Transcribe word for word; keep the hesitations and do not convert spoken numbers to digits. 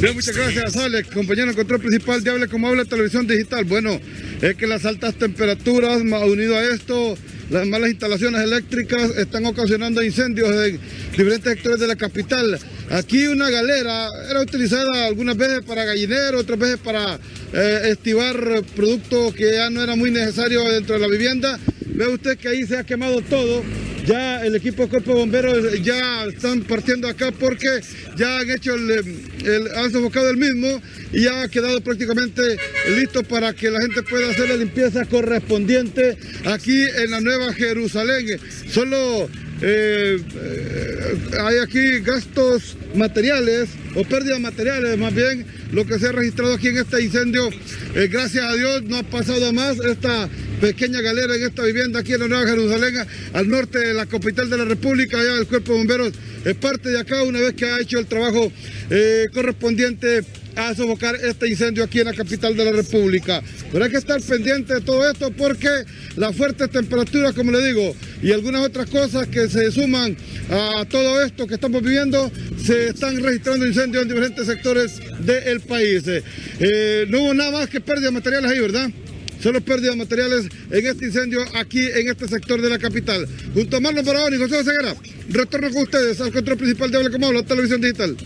Bien, muchas gracias, Alex, compañero en control principal de Hable Como Hable Televisión Digital. Bueno, es que las altas temperaturas, unido a esto, las malas instalaciones eléctricas están ocasionando incendios en diferentes sectores de la capital. Aquí una galera era utilizada algunas veces para gallinero, otras veces para eh, estibar productos que ya no era muy necesario dentro de la vivienda. Ve usted que ahí se ha quemado todo. Ya el equipo de cuerpo de bomberos ya están partiendo acá porque ya han hecho el, el, han sofocado el mismo y ya ha quedado prácticamente listo para que la gente pueda hacer la limpieza correspondiente aquí en la Nueva Jerusalén. Solo eh, hay aquí gastos materiales o pérdidas materiales, más bien lo que se ha registrado aquí en este incendio. Eh, gracias a Dios no ha pasado más esta pequeña galera en esta vivienda aquí en la Nueva Jerusalén, al norte de la capital de la República. Ya el cuerpo de bomberos es parte de acá, una vez que ha hecho el trabajo eh, correspondiente a sofocar este incendio aquí en la capital de la República. Pero hay que estar pendiente de todo esto porque las fuertes temperaturas, como le digo, y algunas otras cosas que se suman a todo esto que estamos viviendo, se están registrando incendios en diferentes sectores del país. Eh, no hubo nada más que pérdida de materiales ahí, ¿verdad? Solo pérdidas materiales en este incendio aquí en este sector de la capital. Junto a Marlon Moravón y José Segura, retorno con ustedes al control principal de Hable Como Hable Televisión Digital.